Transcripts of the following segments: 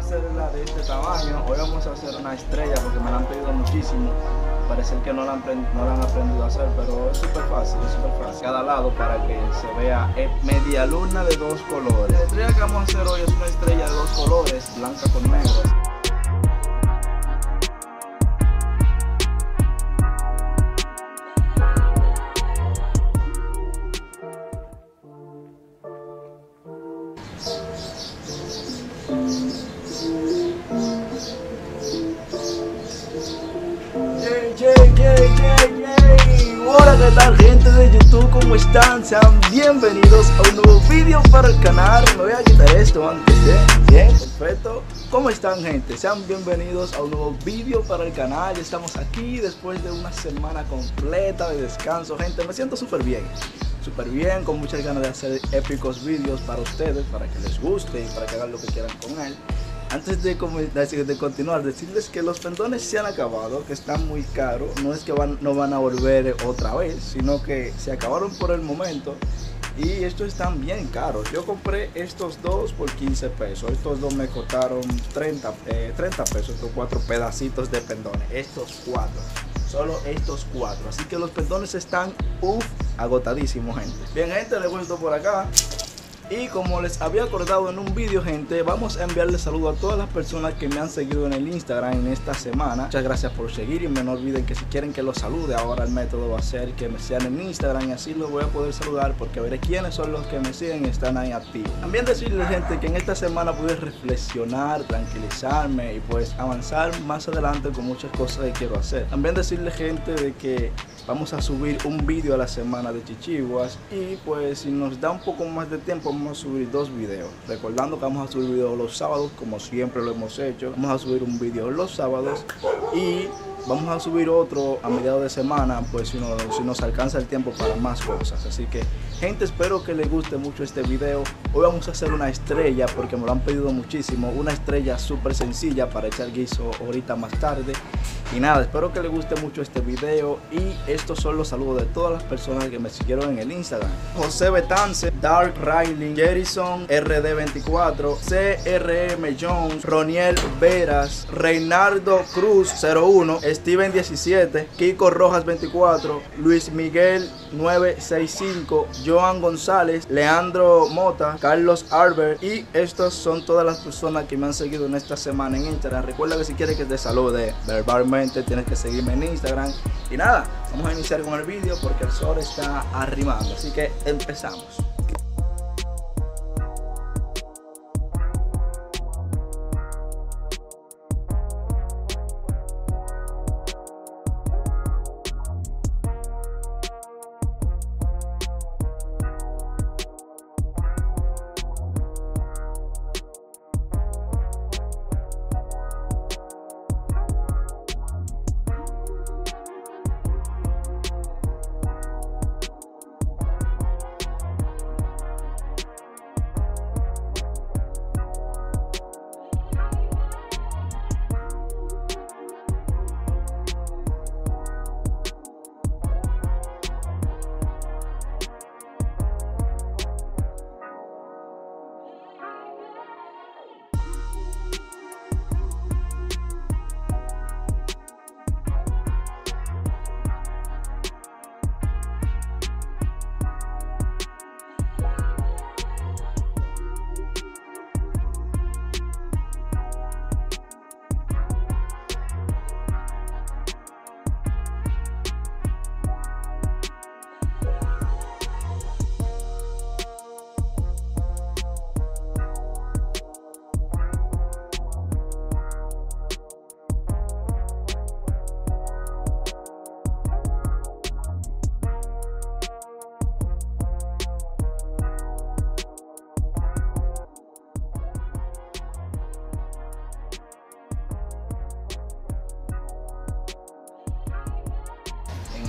hacerla de este tamaño. Hoy vamos a hacer una estrella porque me la han pedido muchísimo. Parece que no la han aprendido a hacer, pero es súper fácil, Cada lado para que se vea media luna de dos colores. La estrella que vamos a hacer hoy es una estrella de dos colores, blanca con negro. Hola, ¿qué tal, gente de YouTube? ¿Cómo están? Sean bienvenidos a un nuevo vídeo para el canal. Me voy a quitar esto antes, bien, perfecto. ¿Cómo están, gente? Sean bienvenidos a un nuevo vídeo para el canal. Estamos aquí después de una semana completa de descanso, gente. Me siento súper bien. Con muchas ganas de hacer épicos vídeos para ustedes, para que les guste y para que hagan lo que quieran con él. Antes de continuar, decirles que los pendones se han acabado, que están muy caros. No es que no van a volver otra vez, sino que se acabaron por el momento y estos están bien caros. Yo compré estos dos por 15 pesos, estos dos me costaron 30 pesos, estos cuatro pedacitos de pendones, estos cuatro. Solo estos cuatro, así que los pendones están agotadísimos, gente. Bien, gente, les cuento por acá. Y como les había acordado en un vídeo, gente, vamos a enviarle saludos a todas las personas que me han seguido en el Instagram en esta semana. Muchas gracias por seguir y no olviden que si quieren que los salude, ahora el método va a ser que me sigan en Instagram y así los voy a poder saludar porque veré quiénes son los que me siguen y están ahí activos. También decirles, gente, que en esta semana pude reflexionar, tranquilizarme y pues avanzar más adelante con muchas cosas que quiero hacer. También decirles, gente, de que vamos a subir un vídeo a la semana de Chichiguas y pues si nos da un poco más de tiempo vamos a subir dos videos. Recordando que vamos a subir videos los sábados como siempre lo hemos hecho. Vamos a subir un vídeo los sábados y vamos a subir otro a mediados de semana pues si nos alcanza el tiempo para más cosas. Así que, gente, espero que les guste mucho este video. Hoy vamos a hacer una estrella porque me lo han pedido muchísimo. Una estrella súper sencilla para echar guiso ahorita más tarde. Y nada, espero que les guste mucho este video y estos son los saludos de todas las personas que me siguieron en el Instagram. José Betance, Dark Riley, Jerison RD24, CRM Jones, Roniel Veras, Reinaldo Cruz 01, Steven 17, Kiko Rojas 24, Luis Miguel 965, Joan González, Leandro Mota, Carlos Albert. Y estas son todas las personas que me han seguido en esta semana en Instagram. Recuerda que si quieres que te salude verbalmente tienes que seguirme en Instagram. Y nada, vamos a iniciar con el vídeo porque el sol está arrimando, así que empezamos.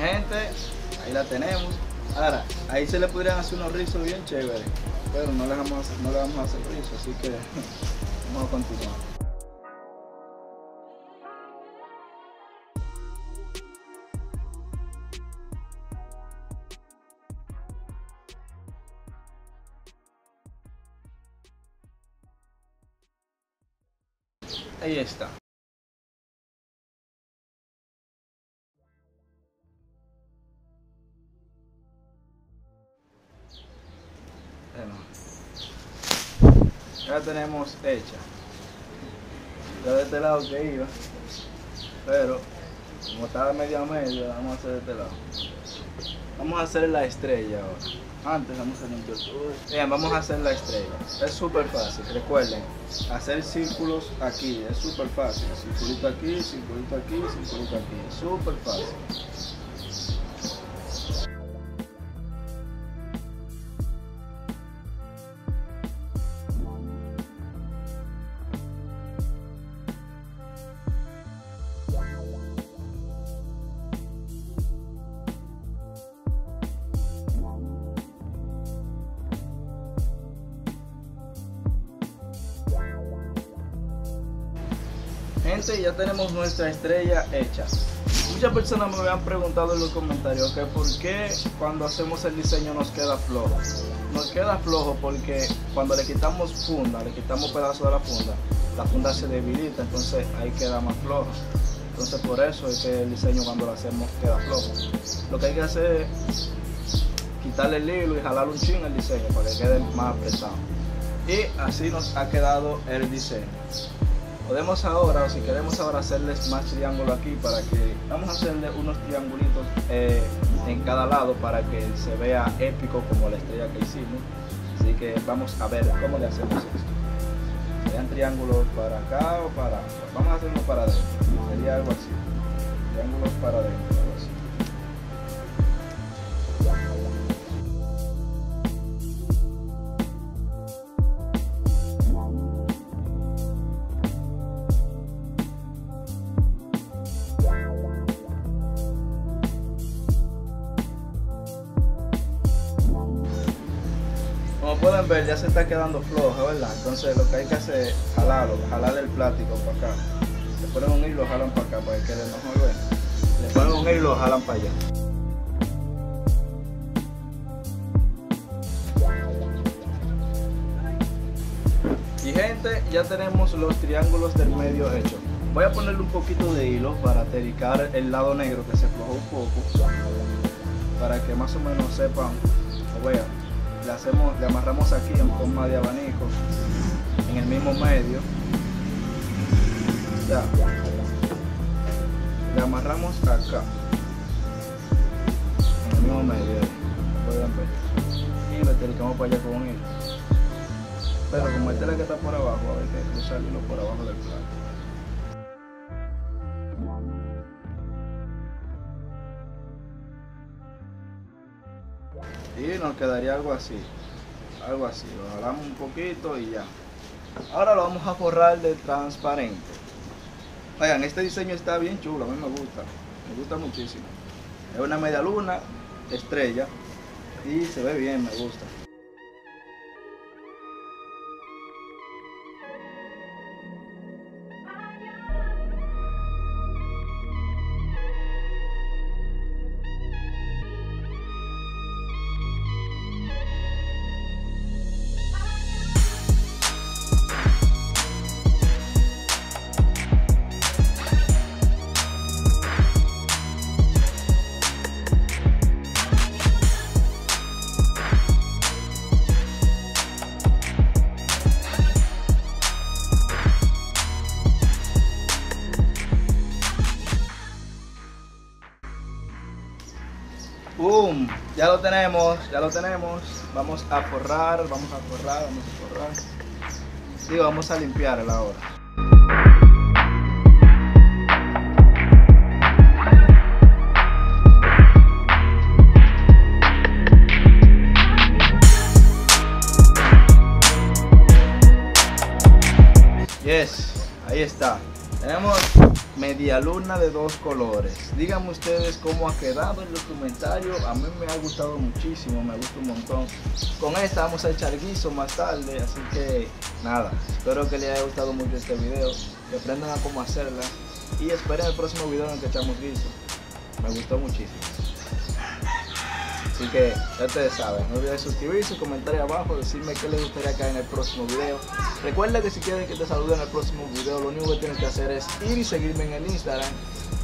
Gente, ahí la tenemos. Ahora, ahí se le podrían hacer unos rizos bien chéveres, pero no le vamos a hacer rizos, así que vamos a continuar. Ahí está. Ya la tenemos hecha. Ya de este lado que iba, pero como estaba medio a medio, vamos a hacer de este lado. Vamos a hacer la estrella ahora. Antes vamos a limpiar todo. Bien, vamos a hacer la estrella. Es súper fácil, recuerden, hacer círculos aquí, es súper fácil. Circulito aquí, circulito aquí, circulito aquí, es súper fácil. Gente, ya tenemos nuestra estrella hecha. Muchas personas me habían preguntado en los comentarios que por qué cuando hacemos el diseño nos queda flojo. Nos queda flojo porque cuando le quitamos funda, le quitamos pedazo de la funda se debilita, entonces ahí queda más flojo. Entonces por eso es que el diseño cuando lo hacemos queda flojo. Lo que hay que hacer es quitarle el hilo y jalar un chin el diseño para que quede más apretado. Y así nos ha quedado el diseño. Podemos ahora, o si queremos ahora, hacerles más triángulo aquí para que... Vamos a hacerle unos triangulitos en cada lado para que se vea épico como la estrella que hicimos. Así que vamos a ver cómo le hacemos esto. Serían triángulos para acá o para... Vamos a hacerlo para adentro. Sería algo así. Triángulos para adentro. Pueden ver, ya se está quedando floja, ¿verdad? Entonces lo que hay que hacer es jalarlo, jalar el plástico para acá. Le ponen un hilo, jalan para acá para que quede mejor, ¿verdad? Le ponen un hilo, jalan para allá. Y gente, ya tenemos los triángulos del medio hechos. Voy a ponerle un poquito de hilo para atericar el lado negro que se aflojó un poco, para que más o menos sepan o vean. Le amarramos aquí en forma de abanico, en el mismo medio. Ya. Le amarramos acá, en el mismo medio. Pueden ver. Y lo tiramos para allá con un hilo. Pero como esta es la que está por abajo, a ver, hay que cruzar el hilo por abajo del plato. Y nos quedaría algo así, lo jalamos un poquito y ya. Ahora lo vamos a forrar de transparente. Oigan, este diseño está bien chulo, a mí me gusta muchísimo. Es una media luna, estrella y se ve bien, me gusta. ¡Boom! Ya lo tenemos, ya lo tenemos. Vamos a forrar, vamos a forrar, vamos a forrar. Sí, vamos a limpiar ahora. Yes, ahí está. Tenemos media luna de dos colores. Díganme ustedes cómo ha quedado en los comentarios. A mí me ha gustado muchísimo, me gusta un montón. Con esta vamos a echar guiso más tarde, así que nada. Espero que les haya gustado mucho este video, que aprendan a cómo hacerla y esperen el próximo video en el que echamos guiso. Me gustó muchísimo. Así que ya ustedes saben, no olviden suscribirse, comentar ahí abajo, decirme qué les gustaría que haga en el próximo video. Recuerda que si quieren que te salude en el próximo video, lo único que tienes que hacer es ir y seguirme en el Instagram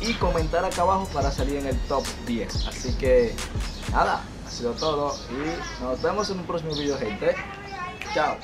y comentar acá abajo para salir en el top 10. Así que nada, ha sido todo y nos vemos en un próximo video, gente. Chao.